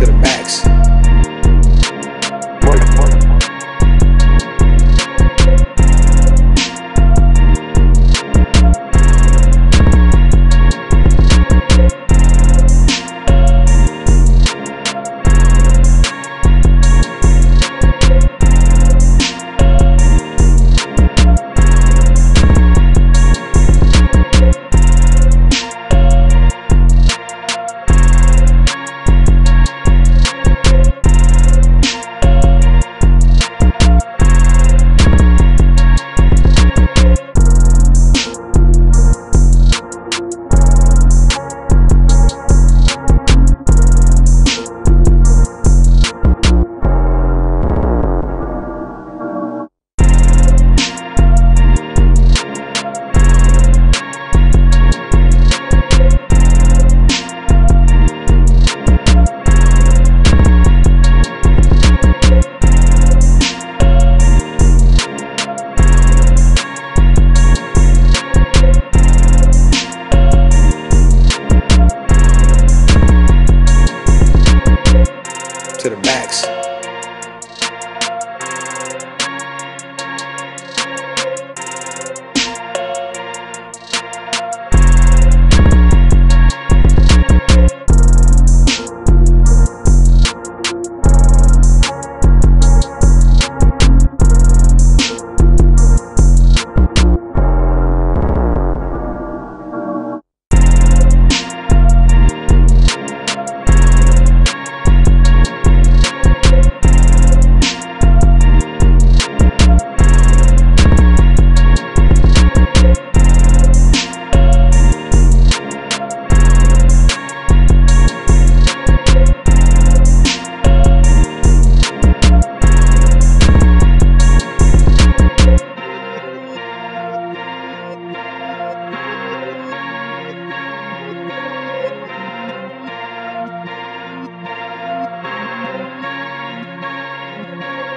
to the max.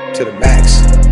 To the max. To the max.